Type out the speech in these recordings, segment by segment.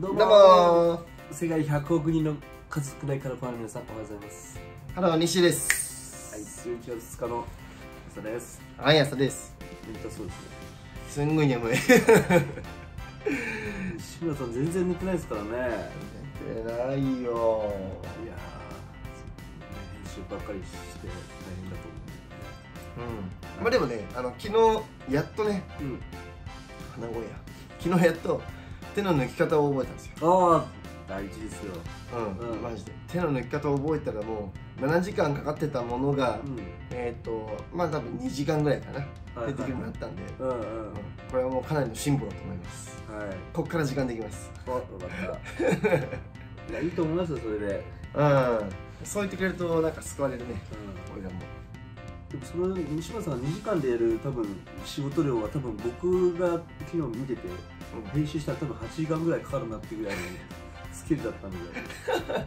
どうも世界100億人の数少ないからファンの皆さん、おはようございます。ハロー、西です。はい、11月2日の朝です。はい、朝です。めっちゃそうですね。すんごい眠い。志村さん全然寝てないですからね。寝てないよ。いやー、編集ばっかりして大変だと思う。まあでもね、昨日やっとね、手の抜き方を覚えたんですよ。ああ、大事ですよ。マジで手の抜き方を覚えたら、もう7時間かかってたものがまあ多分2時間ぐらいかな出てくるようになったんで、これはもうかなりの進歩だと思います。こっから時間できます。あ、よかった。いや、いいと思いますよ、それで。そう言ってくれるとなんか救われるね、俺らも。でもその西村さんが2時間でやる多分仕事量は、多分僕が昨日見てて練習したら多分8時間ぐらいかかるなってぐらいのスキルだったので、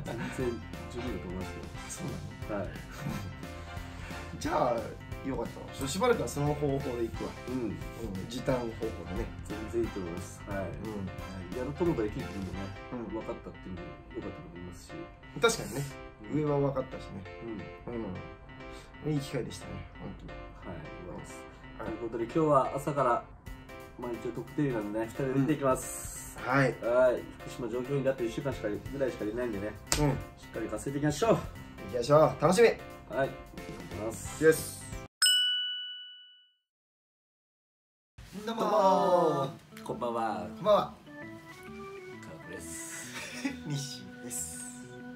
全然十分だと思いますけど。そうなの、はい。じゃあよかったわ。しばらくはその方法でいくわ。時短方法でね。全然いいと思います。はい。やるともができるっていうのね、分かったっていうのもよかったと思いますし、確かにね、上は分かったしね。いい機会でしたね、本当に。はい、ということで、今日は朝から毎日特定なんでね、2人で出ていきます。はい。福島上京にだって1週間しかぐらいしかいないんでね、しっかり稼いでいきましょう。いきましょう、楽しみ。はい、いきます。よし。どうも、こんばんは。こんばんは。カブです。ミッシーです。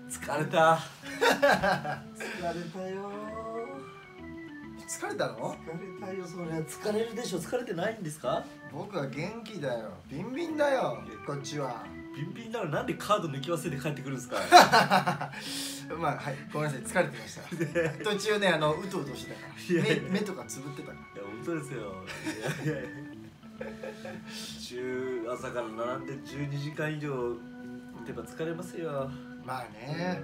疲れた。疲れたよ。疲れたの？疲れたよ、それ。疲れるでしょ。疲れてないんですか？僕は元気だよ。ビンビンだよ、こっちは。ビンビンならなんでカード抜き忘れて帰ってくるんですか？まあ、はい、ごめんなさい、疲れてました。途中ね、うとうとしてたから。目とかつぶってたから。いや、本当ですよ。いやいやいや。朝から並んで12時間以上ってば疲れますよ。まあね。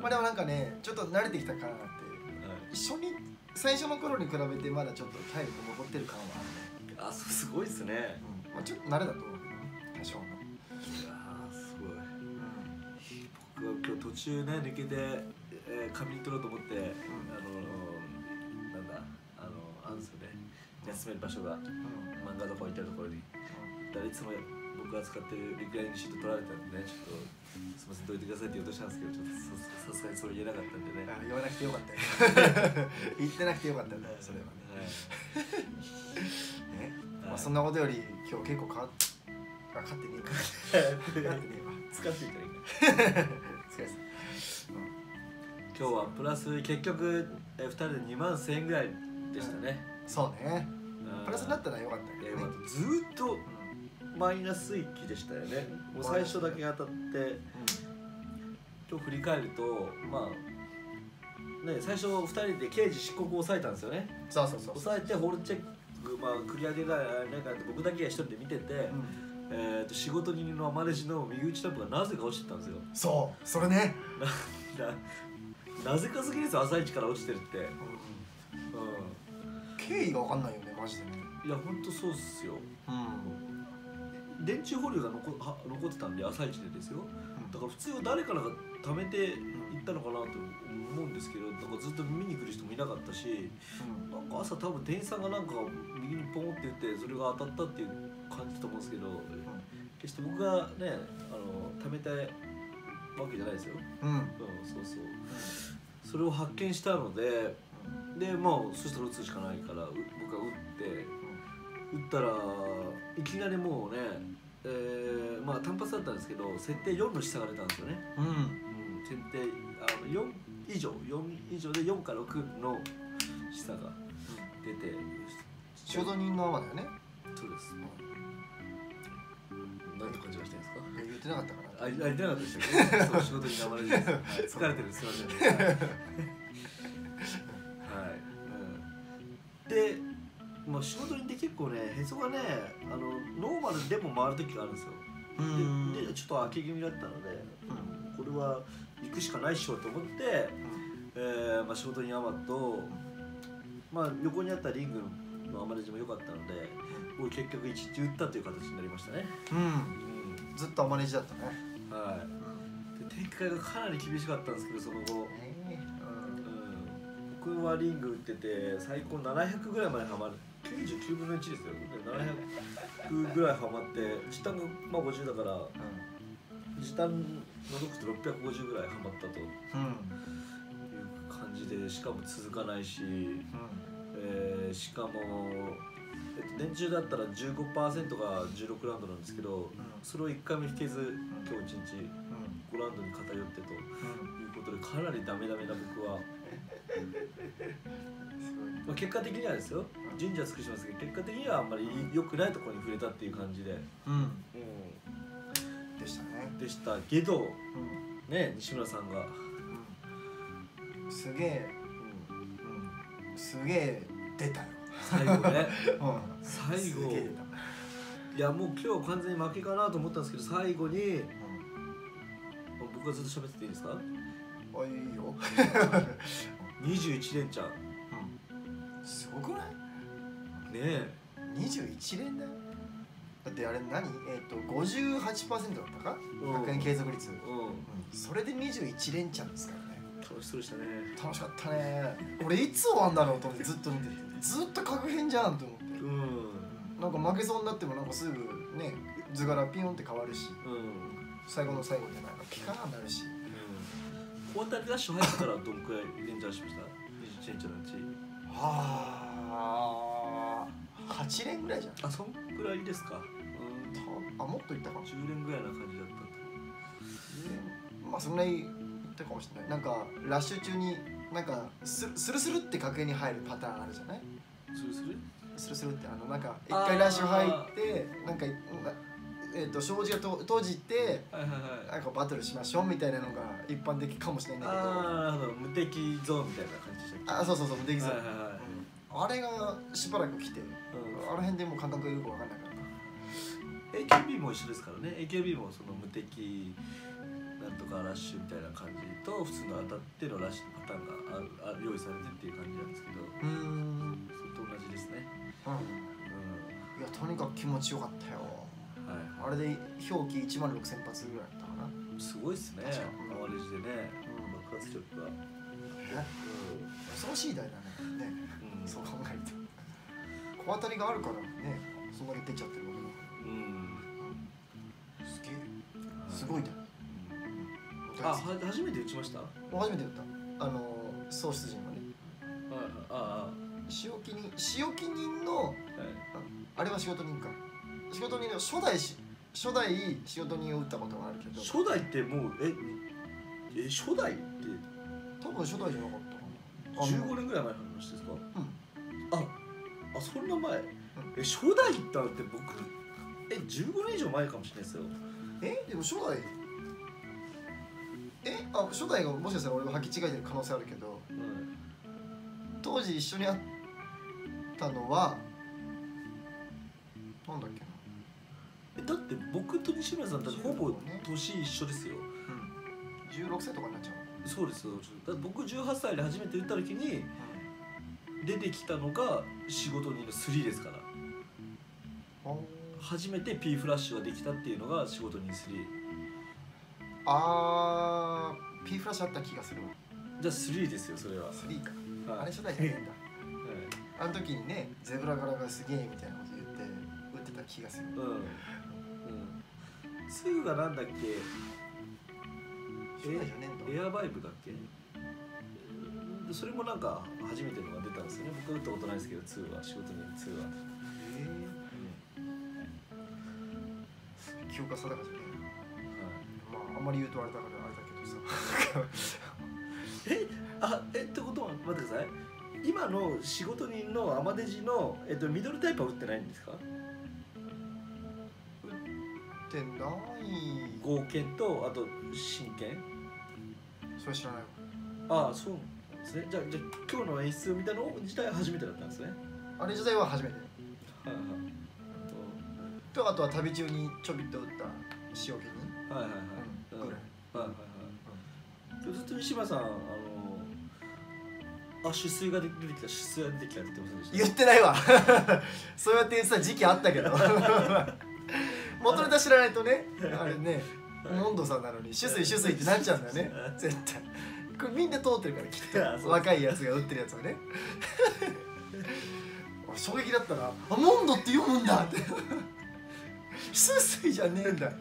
まあでもなんかね、ちょっと慣れてきたからなって。初日最初の頃に比べてまだちょっと体力残ってる感はある。あ、すごいですね。まあちょっと慣れだと思うけどね、多少の。いやー、すごい。僕は今日途中ね、抜けて仮眠取ろうと思って、なんだ、あるんですよね、休める場所が、漫画とか置いてあるところに。だからいつも僕が使ってるリクライニングシート取られたんでね、ちょっとすみません、どいてくださいって言おうとしたんですけど、ちょっとさすがにそれ言えなかったんでね。言わなくてよかったよ。言ってなくてよかったんだよ、それはね。まあそんなことより今日結構勝ってねえか。使っていたらいいから。今日はプラス結局2人で2万1000円ぐらいでしたね。そうね。プラスになったらよかったけどね。ずっとマイナス域でしたよね。もう最初だけ当たって、今日振り返ると、まあね、最初2人で刑事執行を抑えたんですよね。そうそうそう。抑えてホールチェック、まあクリアできないかって僕だけが1人で見てて、仕事人のマネージの右打ちタップがなぜか落ちてたんですよ。そう、それね。なぜかすぎるんですよ、朝一から落ちてるって。経緯が分かんないよね、マジでね。いや、本当そうっすよ。電柱保留が残ってたんで、朝一でですよ。だから普通は誰からか貯めていったのかなと思うんですけど、なんかずっと見に来る人もいなかったし、なんか朝多分店員さんがなんか右にポンって言ってそれが当たったっていう感じだと思うんですけど、決して僕がね、貯めたわけじゃないですよ。そうそう。それを発見したので、まあそしたら打つしかないから僕が打ったらいきなりもうね、まあ単発だったんですけど、設定4の下が出たんですよね。設定4以上で4から6の下が出て、仕事人のままだよね。そうです。何て感じがしてるんですか？言ってなかったから。言ってなかったでしたけど、仕事人のままです。疲れてる、すいません。はい。でまあ仕事にで結構ね、へそがね、ノーマルでも回る時があるんですよ。でちょっと開け気味だったので、これは行くしかないっしょと思って、まあ仕事にアマと、まあ横にあったリングのアマレジも良かったので、結局1日打ったという形になりましたね。ずっとマネージだったね。はい、展開がかなり厳しかったんですけど、その後、僕はリング打ってて最高700ぐらいまでハマる、99分の1ですよ。700ぐらいハマって、時短がまあ50だから、時短除くと650ぐらいハマったという感じで、しかも続かないし、しかも年中だったら 15% が16ラウンドなんですけど、それを1回も引けず、今日1日5ラウンドに偏ってということで、かなりダメダメな僕は。まあ結果的にはですよ、神社尽くしますけど、結果的にはあんまり良くないところに触れたっていう感じで、でしたね。でしたけど、ね、西村さんがすげえ出たよ、最後ね。最後、いやもう今日完全に負けかなと思ったんですけど、最後に僕がずっと喋ってていいですか？あ、いいよ。21連チャン。すごくない？ねえ。21連だよ。だってあれ何？58% だったか？学園継続率。それで21連チャンですからね。楽しそうでしたね。楽しかったね。俺いつ終わんだろうと思ってずっと見てて、ずっと確変じゃんと思って。なんか負けそうになってもなんかすぐね、図柄ピヨンって変わるし、最後の最後でなんかピカーになるし。こう当たりダッシュ入ったらどんくらい連チャンしました？21連チャンのうち。はあ、8連ぐらいじゃん。あ、そんくらいですか。あ、もっといったかも。10連ぐらいな感じだった。まあそんなにいったかもしれない。なんかラッシュ中になんかスルスルって家計に入るパターンあるじゃない。スルスルってなんか一回ラッシュ入ってなんか障子が閉じてなんかバトルしましょうみたいなのが一般的かもしれないけど、無敵ゾーンみたいな感じでしたっけ。あ、そうそうそう、無敵ゾーン。あれがしばらく来て、あの辺でもう感覚がよく分かんなかった。 AKB も一緒ですからね。 AKB もその無敵なんとかラッシュみたいな感じと普通の当たってのラッシュパターンが用意されてっていう感じなんですけど、それと同じですね。いやとにかく気持ちよかったよ。あれで表記16000発ぐらいだったかな。すごいっすね。アワレジでね、爆発力が恐ろしい台だね。そう考えると小当たりがあるからね、そんだけ出ちゃってるもの。すげえ、すごいだ。あ、初めて打ちました。初めて打った。総出陣はね、仕置き人のあれは仕事人か。仕事人の初代仕事人を打ったことがあるけど、初代ってもう初代って多分初代じゃなかったかな。15年ぐらい前の話ですか。あ、そんな前。初代ってあって僕15年以上前かもしれないですよ。でも初代初代がもしかしたら俺が履き違えてる可能性あるけど、当時一緒に会ったのはなんだっけ。だって僕と西村さん、ほぼ年一緒ですよ。16歳とかになっちゃう。そうですよ。だって僕18歳で初めて打った時に出てきたのが仕事人の3ですから、初めて P フラッシュができたっていうのが仕事人3。あー、 P フラッシュあった気がするわ。じゃあ3ですよ、それは。3か、あれ初代じゃねえんだ。あの時にね、ゼブラ柄がすげえみたいなこと言って打ってた気がする。すぐがなんだっけ、エアバイブだっけ。それもなんか初めてのが出たんですよね。僕打ったことないですけど、2は仕事に2は。記憶が定かじゃない。まああんまり言うとあれだからあれだけどさ。ってことは待ってください。今の仕事人のアマデジのミドルタイプは打ってないんですか？打ってない。合剣とあと真剣。それ知らないわ。ああ、そうですね。じゃあ今日の演出みたいなの自体は初めてだったんですね。あれ自体は初めて。とあとは旅中にちょびっと打った塩気に。ずっと西村さん取水が出てきた、取水が出てきたって言ってませんでした？言ってないわ。そうやって言ってた時期あったけど。元ネタ知らないとね、あれね、モンドさんなのにシュスイシュスイってなっちゃうんだよね絶対。これみんな通ってるからきっと若いやつが打ってるやつはね衝撃だったな、あ、モンドって読むんだってシュスイじゃねえんだ。い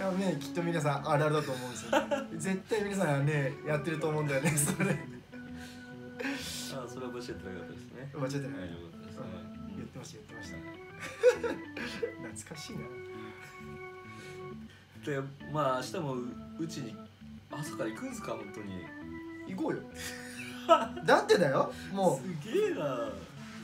やね、きっと皆さんあるあるだと思うんですよ、ね、絶対皆さんはねやってると思うんだよねそれあ、それは間違ってなかったですね。間違ってない、言ってました言ってました懐かしいな。で、まあ明日もうちに朝から行くんですか、本当に行こうよだってだよ、もうすげえな、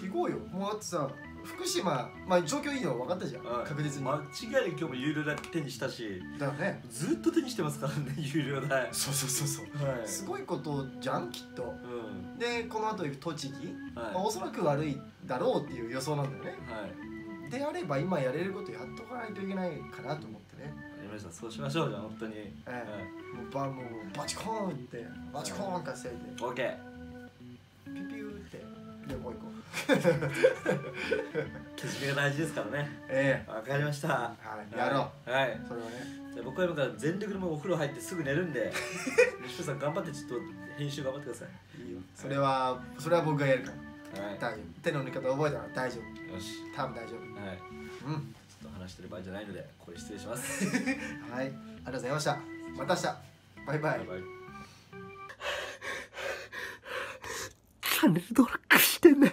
行こうよ。もうあとさ、福島、まあ状況いいの分かったじゃん、はい、確実に間違いに今日も有料代手にしたしだよね、ずっと手にしてますからね有料代。そうそうそうそう、はい、すごいことじゃんきっと、うん、でこの後行く栃木、はい、まあ、おそらく悪いだろうっていう予想なんだよね、はい、であれば今やれることやっとかないといけないかなと思ってね。ありました、そうしましょう。じゃあ本当に、はい、もうバチコーンってバチコーン稼いで OK、はい、ピュピューってでもう一個けじめが大事ですからね。ええ、わかりました。はい、やろう。はい、それはね。じゃあ僕は今から全力でお風呂入ってすぐ寝るんで、西田さん頑張ってちょっと編集頑張ってください。いいよ。それは僕がやるから。はい。大丈夫。手の抜き方覚えたら大丈夫。よし。多分大丈夫。はい。うん。ちょっと話してる場合じゃないので、これ失礼します。はい。ありがとうございました。また明日。バイバイ。チャンネル登録してね。